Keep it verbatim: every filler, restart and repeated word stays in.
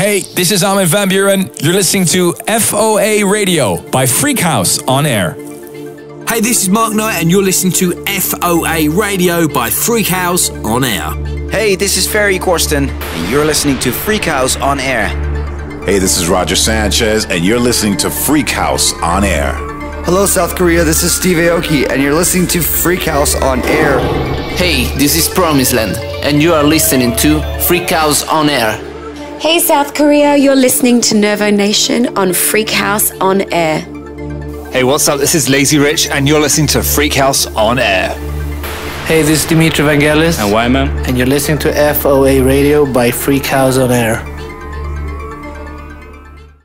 Hey, this is Armin Van Buuren. You're listening to F O A Radio by Freak House On Air. Hey, this is Mark Knight and you're listening to F O A Radio by Freak House On Air. Hey, this is Ferry Corsten and you're listening to Freak House On Air. Hey, this is Roger Sanchez and you're listening to Freak House On Air. Hello, South Korea. This is Steve Aoki and you're listening to Freak House On Air. Hey, this is Promise Land and you are listening to Freak House On Air. Hey South Korea, you're listening to Nervo Nation on Freak House On Air. Hey, what's up? This is Lazy Rich and you're listening to Freak House On Air. Hey, this is Dimitri Vangelis and Wyman and you're listening to F O A Radio by Freak House On Air.